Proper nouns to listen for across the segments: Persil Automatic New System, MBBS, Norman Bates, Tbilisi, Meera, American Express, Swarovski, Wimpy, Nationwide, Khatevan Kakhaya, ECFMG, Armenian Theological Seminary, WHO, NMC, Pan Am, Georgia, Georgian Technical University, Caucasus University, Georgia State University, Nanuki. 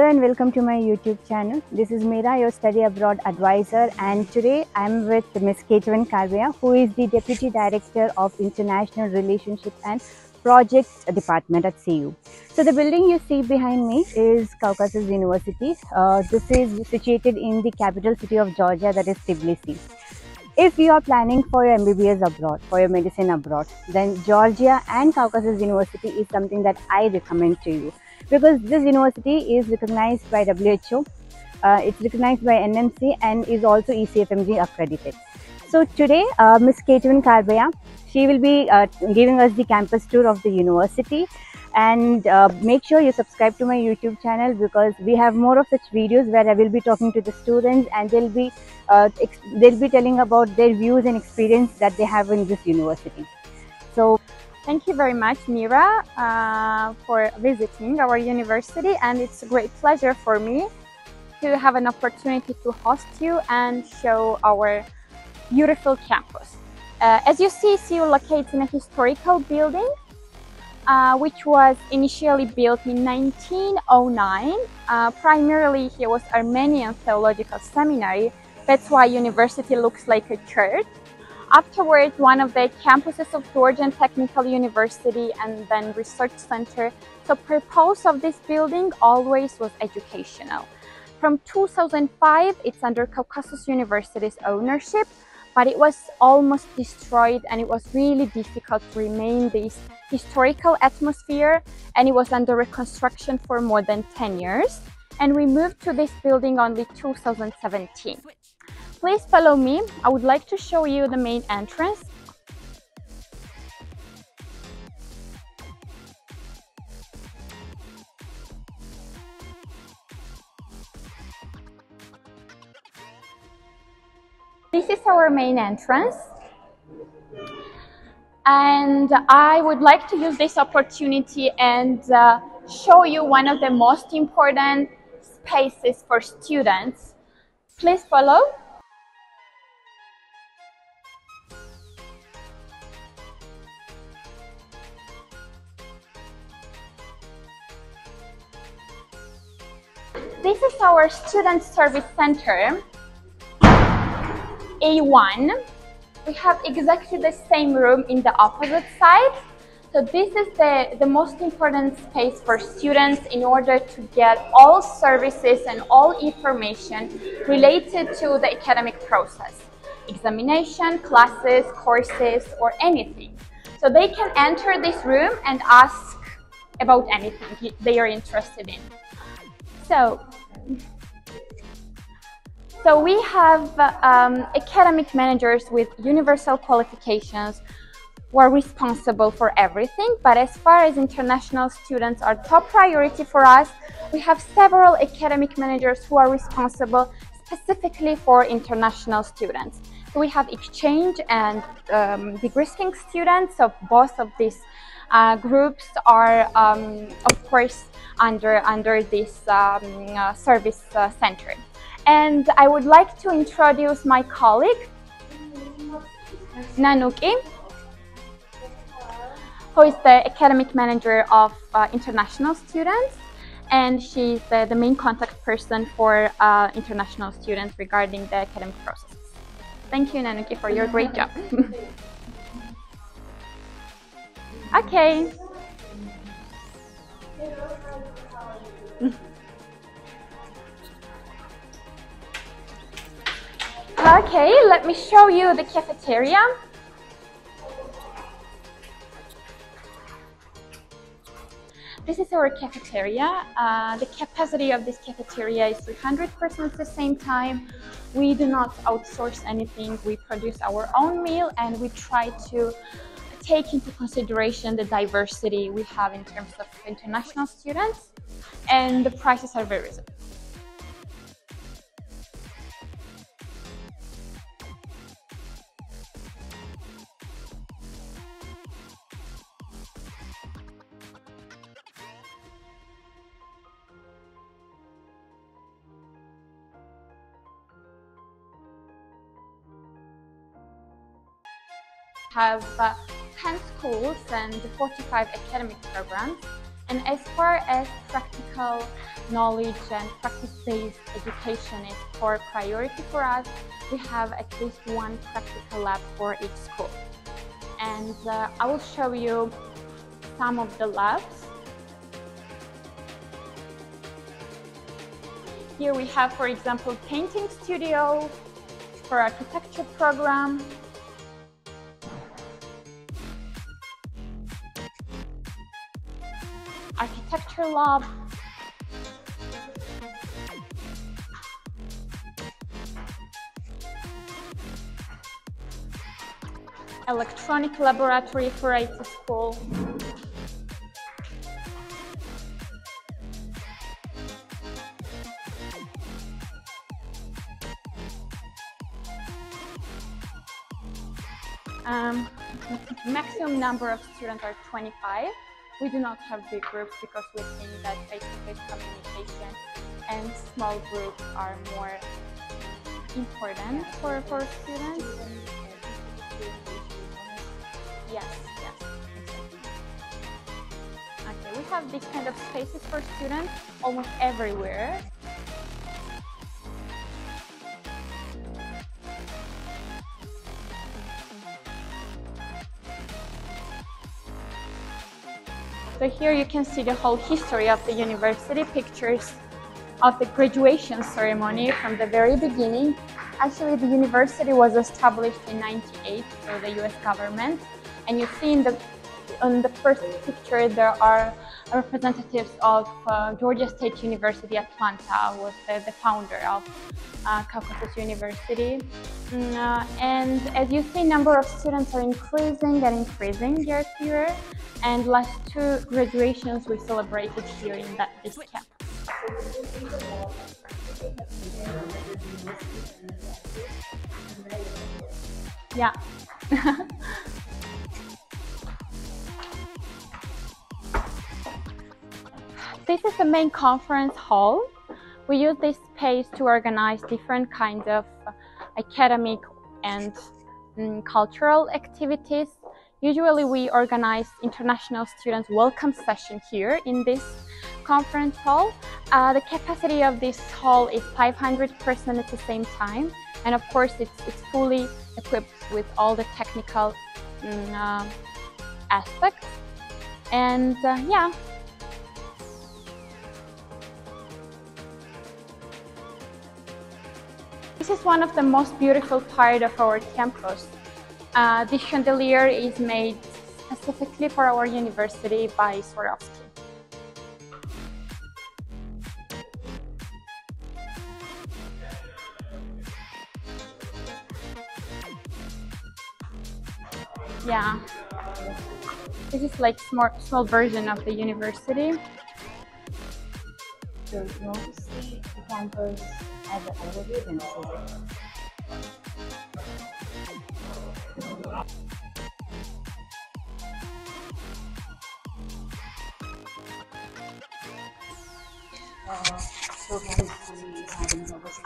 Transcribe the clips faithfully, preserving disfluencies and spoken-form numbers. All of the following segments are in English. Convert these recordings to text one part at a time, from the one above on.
Hello and welcome to my YouTube channel. This is Meera, your study abroad advisor, and today I am with Miz Khatevan Kakhaya, who is the Deputy Director of International Relationships and Projects Department at C U. So the building you see behind me is Caucasus University. Uh, this is situated in the capital city of Georgia, that is Tbilisi. If you are planning for your M B B S abroad, for your medicine abroad, then Georgia and Caucasus University is something that I recommend to you, because this university is recognized by W H O, uh, it's recognized by N M C, and is also E C F M G accredited. So today, uh, Miz Khatevan Kakhaya, she will be uh, giving us the campus tour of the university. And uh, make sure you subscribe to my YouTube channel, because we have more of such videos where I will be talking to the students, and they'll be uh, they'll be telling about their views and experience that they have in this university. So thank you very much, Meera, uh, for visiting our university, and it's a great pleasure for me to have an opportunity to host you and show our beautiful campus. Uh, as you see, C U locates in a historical building, Uh, which was initially built in nineteen oh nine. Uh, primarily here was Armenian Theological Seminary. That's why university looks like a church. Afterwards, one of the campuses of Georgian Technical University and then Research Center. The purpose of this building always was educational. From two thousand five, it's under Caucasus University's ownership, but it was almost destroyed, and it was really difficult to remain this historical atmosphere, and it was under reconstruction for more than ten years, and we moved to this building only two thousand seventeen. Please follow me. I would like to show you the main entrance. This is our main entrance, and I would like to use this opportunity and uh, show you one of the most important spaces for students. Please follow. This is our Student Service Center. A one, we have exactly the same room in the opposite side. So this is the, the most important space for students in order to get all services and all information related to the academic process, examination, classes, courses, or anything. So they can enter this room and ask about anything they are interested in. So. So we have um, academic managers with universal qualifications who are responsible for everything, but as far as international students are top priority for us, we have several academic managers who are responsible specifically for international students. So we have exchange and um, degree-seeking students, so both of these uh, groups are, um, of course, under, under this um, uh, service uh, center. And I would like to introduce my colleague, Nanuki, who is the academic manager of uh, international students, and she's the, the main contact person for uh, international students regarding the academic process. Thank you, Nanuki, for your great job. Okay. Okay, let me show you the cafeteria. This is our cafeteria. Uh, the capacity of this cafeteria is three hundred percent at the same time. We do not outsource anything. We produce our own meal, and we try to take into consideration the diversity we have in terms of international students, and the prices are very reasonable. We have uh, ten schools and forty-five academic programs, And as far as practical knowledge and practice-based education is core priority for us, we have at least one practical lab for each school. And uh, I will show you some of the labs. Here we have, for example, painting studio for architecture program. Architecture lab, electronic laboratory for I T school, um, maximum number of students are twenty-five. We do not have big groups because we think that face-to-face communication and small groups are more important for, for students. Yes, yes. Okay, we have these kind of spaces for students almost everywhere. So here you can see the whole history of the university, pictures of the graduation ceremony from the very beginning. Actually, the university was established in ninety-eight by the U S government. And you see in the, on the first picture there are representatives of uh, Georgia State University, Atlanta, who was uh, the founder of uh, Caucasus University. Mm, uh, and as you see, number of students are increasing and increasing year to year. And last two graduations we celebrated here in that this camp. Yeah. This is the main conference hall. We use this space to organize different kinds of academic and um, cultural activities. Usually we organize international students welcome session here in this conference hall. Uh, the capacity of this hall is five hundred persons at the same time, and of course it's, it's fully equipped with all the technical um, uh, aspects. And uh, yeah. This is one of the most beautiful parts of our campus. Uh, this chandelier is made specifically for our university by Swarovski. Yeah, this is like small, small version of the university. So you want to see the campus as an overview, then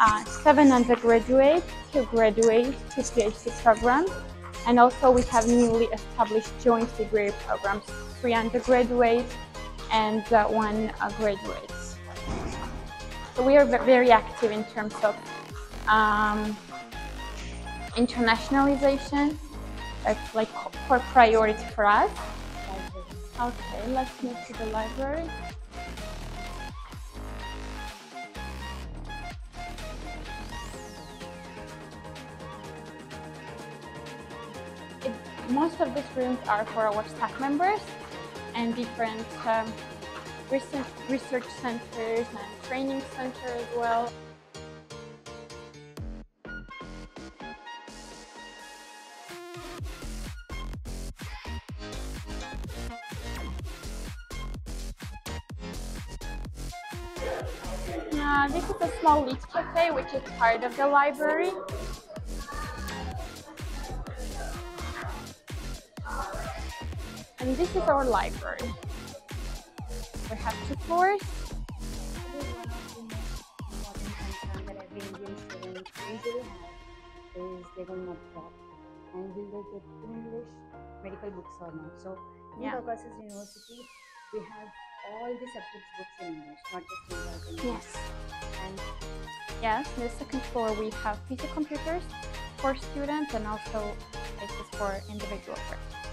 Uh, seven undergraduates to graduate to PhD programs, and also we have newly established joint degree programs, three undergraduates and uh, one uh, graduate. So we are very active in terms of um, internationalization. That's like core priority for us. Okay, let's move to the library. Most of these rooms are for our staff members and different um, research, research centers and training centers as well. Uh, this is a small lit cafe which is part of the library. And this is our library. We have two floors. They will not drop. And will they get English medical books or not? So in Caucasus University, we have all the subjects books in English, not just English. English. Yes. And yes, in the second floor we have P C computers for students and also spaces for individual work.